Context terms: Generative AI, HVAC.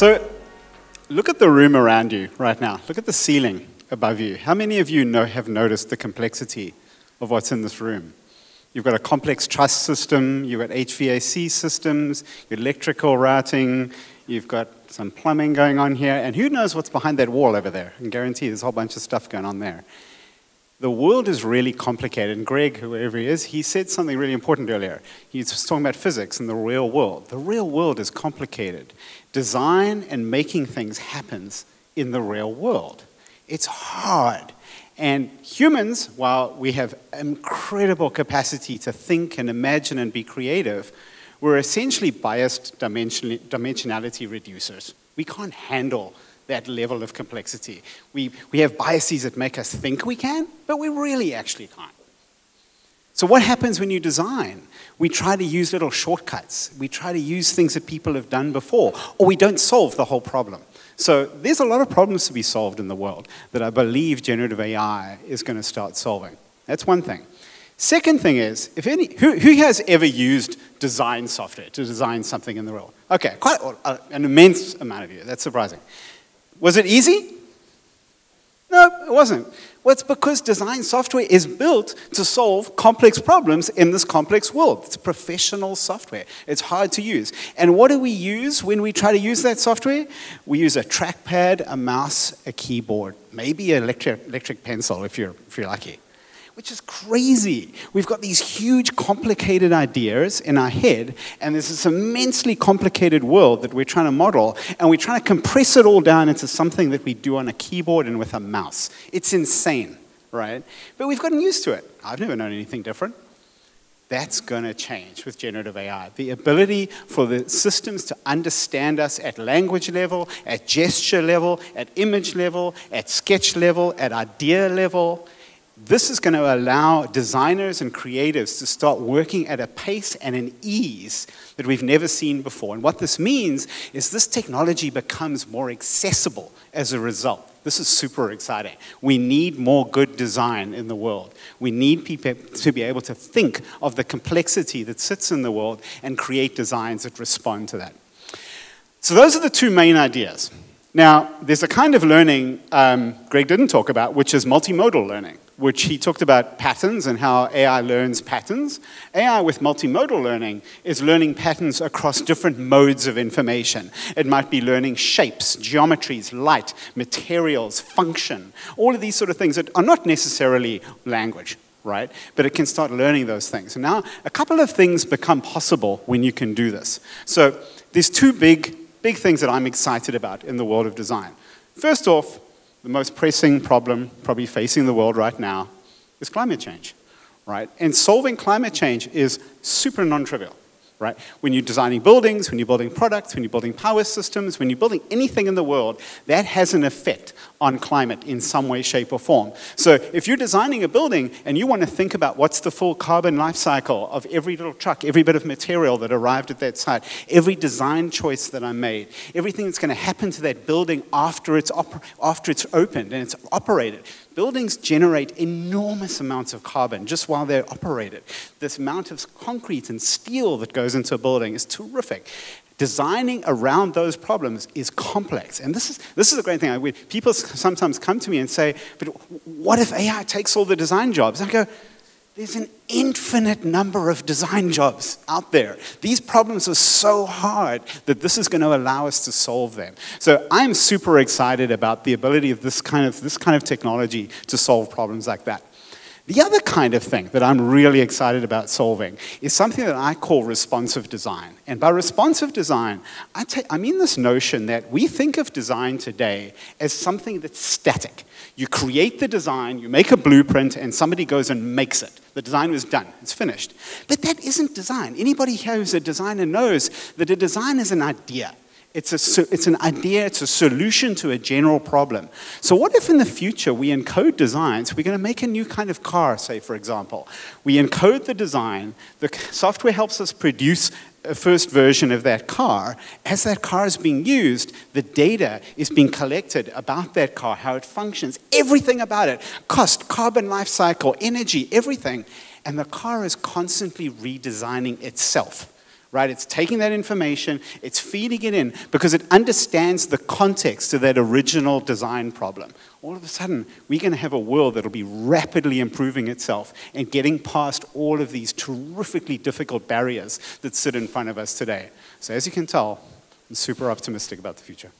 So look at the room around you right now. Look at the ceiling above you. How many of you have noticed the complexity of what's in this room? You've got a complex truss system, you've got HVAC systems, electrical routing, you've got some plumbing going on here, and who knows what's behind that wall over there? I can guarantee there's a whole bunch of stuff going on there. The world is really complicated, and Greg, whoever he is, he said something really important earlier. He's talking about physics and the real world. The real world is complicated. Design and making things happens in the real world. It's hard. And humans, while we have incredible capacity to think and imagine and be creative, we're essentially biased dimensionality reducers. We can't handle that level of complexity. We have biases that make us think we can, but we really actually can't. So what happens when you design? We try to use little shortcuts. We try to use things that people have done before, or we don't solve the whole problem. So there's a lot of problems to be solved in the world that I believe generative AI is going to start solving. That's one thing. Second thing is, if any, who has ever used design software to design something in the world? Okay, quite an immense amount of you. That's surprising. Was it easy? No, it wasn't. Well, it's because design software is built to solve complex problems in this complex world. It's professional software. It's hard to use. And what do we use when we try to use that software? We use a trackpad, a mouse, a keyboard, maybe an electric pencil if you're lucky, which is crazy. We've got these huge, complicated ideas in our head, and there's this immensely complicated world that we're trying to model, and we're trying to compress it all down into something that we do on a keyboard and with a mouse. It's insane, right? But we've gotten used to it. I've never known anything different. That's going to change with generative AI. The ability for the systems to understand us at language level, at gesture level, at image level, at sketch level, at idea level. This is going to allow designers and creatives to start working at a pace and an ease that we've never seen before. And what this means is this technology becomes more accessible as a result. This is super exciting. We need more good design in the world. We need people to be able to think of the complexity that sits in the world and create designs that respond to that. So those are the two main ideas. Now, there's a kind of learning Greg didn't talk about, which is multimodal learning, which he talked about patterns and how AI learns patterns. AI with multimodal learning is learning patterns across different modes of information. It might be learning shapes, geometries, light, materials, function, all of these sort of things that are not necessarily language, right? But it can start learning those things. And now, a couple of things become possible when you can do this. So there's two big things that I'm excited about in the world of design. First off, the most pressing problem probably facing the world right now is climate change, right? And solving climate change is super non-trivial, right? When you're designing buildings, when you're building products, when you're building power systems, when you're building anything in the world, that has an effect on climate in some way, shape, or form. So if you're designing a building and you want to think about what's the full carbon life cycle of every little truck, every bit of material that arrived at that site, every design choice that I made, everything that's going to happen to that building after it's opened and it's operated. Buildings generate enormous amounts of carbon just while they're operated. This amount of concrete and steel that goes into a building is terrific. Designing around those problems is complex. And this is a great thing. People sometimes come to me and say, but what if AI takes all the design jobs? And I go, there's an infinite number of design jobs out there. These problems are so hard that this is going to allow us to solve them. So I'm super excited about the ability of this kind of technology to solve problems like that. The other kind of thing that I'm really excited about solving is something that I call responsive design. And by responsive design, I mean this notion that we think of design today as something that's static. You create the design, you make a blueprint, and somebody goes and makes it. The design was done, it's finished. But that isn't design. Anybody here who's a designer knows that a design is an idea. It's an idea, it's a solution to a general problem. So what if in the future we encode designs, we're going to make a new kind of car, say, for example. We encode the design, the software helps us produce a first version of that car. As that car is being used, the data is being collected about that car, how it functions, everything about it, cost, carbon life cycle, energy, everything. And the car is constantly redesigning itself. right? It's taking that information, it's feeding it in, because it understands the context of that original design problem. All of a sudden, we're going to have a world that'll be rapidly improving itself and getting past all of these terrifically difficult barriers that sit in front of us today. So as you can tell, I'm super optimistic about the future.